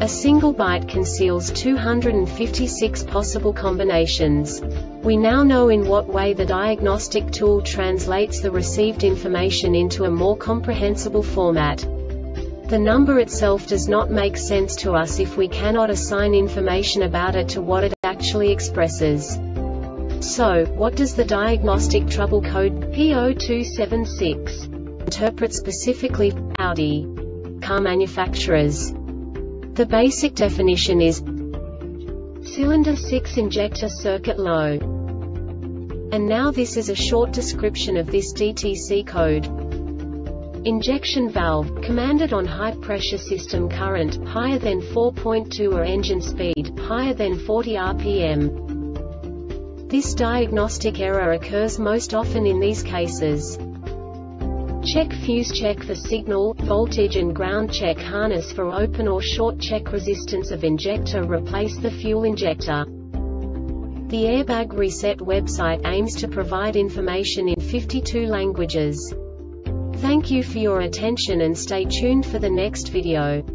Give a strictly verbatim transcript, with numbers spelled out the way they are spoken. A single byte conceals two hundred fifty-six possible combinations. We now know in what way the diagnostic tool translates the received information into a more comprehensible format. The number itself does not make sense to us if we cannot assign information about it to what it actually expresses. So, what does the diagnostic trouble code P zero two seven six interpret specifically for Audi car manufacturers? The basic definition is cylinder six injector circuit low. And now this is a short description of this D T C code. Injection valve, commanded on high pressure system current, higher than four point two or engine speed, higher than forty R P M. This diagnostic error occurs most often in these cases. Check fuse, check for signal, voltage and ground, check harness for open or short, check resistance of injector, replace the fuel injector. The Airbag Reset website aims to provide information in fifty-two languages. Thank you for your attention and stay tuned for the next video.